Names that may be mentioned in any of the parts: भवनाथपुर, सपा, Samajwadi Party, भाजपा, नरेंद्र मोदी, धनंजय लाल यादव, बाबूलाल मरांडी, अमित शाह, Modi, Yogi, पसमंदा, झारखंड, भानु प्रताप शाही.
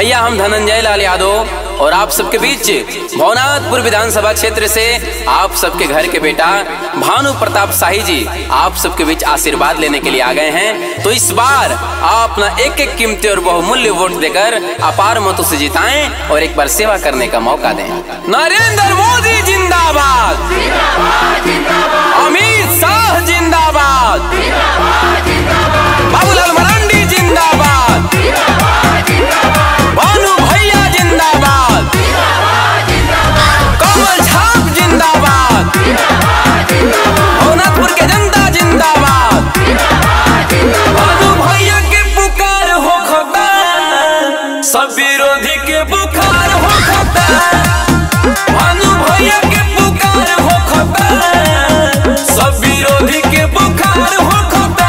भैया हम धनंजय लाल यादव और आप सबके बीच भवनाथपुर विधानसभा क्षेत्र से आप सबके घर के बेटा भानु प्रताप शाही जी आप सबके बीच आशीर्वाद लेने के लिए आ गए हैं। तो इस बार आप अपना एक एक कीमती और बहुमूल्य वोट देकर अपार मतों से जिताएं और एक बार सेवा करने का मौका दें। नरेंद्र मोदी जिंदाबाद, अमित शाह जिंदाबाद, बाबूलाल मरांडी जिंदाबाद, भानु भैया जिंदाबाद, कमल छाप जिंदाबाद, भवनाथपुर के जनता जिंदाबाद, भानु भैया के पुकार हो खता, सब विरोधी के पुकार हो खता, भानु भैया के पुकार हो खता, सब विरोधी के पुकार हो खता।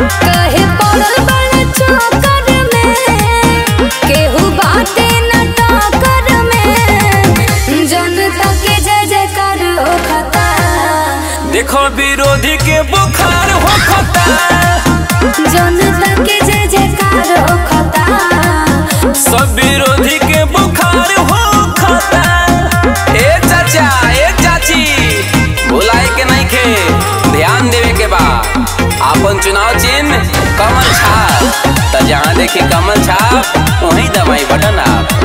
कहे पड़ल बड़ चौकर में केहू बाते न टकर में, जनता के जय जयकार हो खता, देखो विरोधी के बुखार हो खता, जनता के जय जयकार हो खता, सब विरोधी के बुखार हो खता। ए चाचा ए चाची भुलाए के नहीं खे, ध्यान देवे के बा। आपन चुनाव चिन्ह कमल छाप, तो जहाँ देखे कमल छाप वहीं दबाई बटन आप।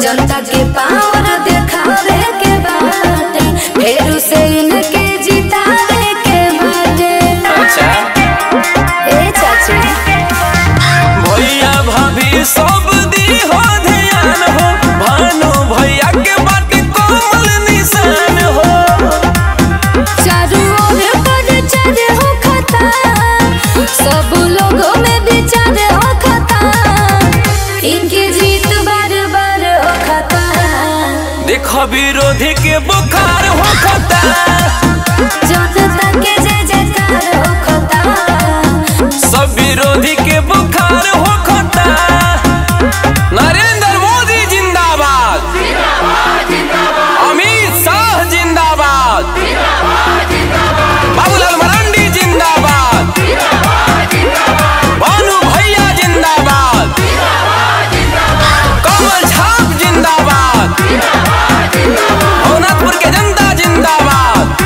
जनता के पावर देखावे के बाटे, फेरू से इनके जितावे के बाटे। अच्छा ए चाची भैया भाभी सब दी हो ध्यान हो, भानु भैया के बाटे कोमल निशान हो, चारू ओर पर चढ़ हो खता, सब लोगों में विचार हो खता, इनके जीत बार बार हो खता, देखो विरोधी के बुखार हो खता, जनता के जय जयकार हो खता, सब विरोधी के बुखार हो खता। नरेंद्र मोदी जिंदाबाद, अमित शाह जिंदाबाद, बाबूलाल मरांडी जिंदाबाद, भानु भैया जिंदाबाद, कमल छाप जिंदाबाद, भवनाथपुर के जनता जिंदाबाद।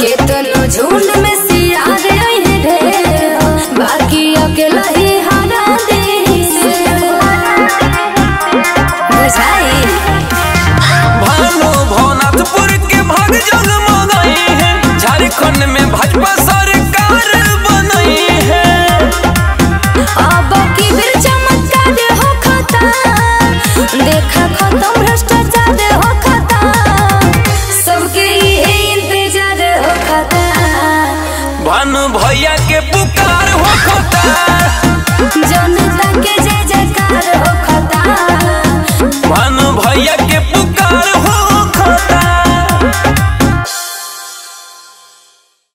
केतनो झुंड में सिया रहे ढेर, बाकी अकेला ही हरा दे बुझाई, भानु भवनाथपुर के भाग जगमगाई है, झारखंड में भाजपा सरकार बनाई है, अब की भी चमत्कार हो खता, देखा खत्म भ्रष्टाचार हो खता, सबके ये इंतजार हो खता, भानु भैया के पुकार हो खता।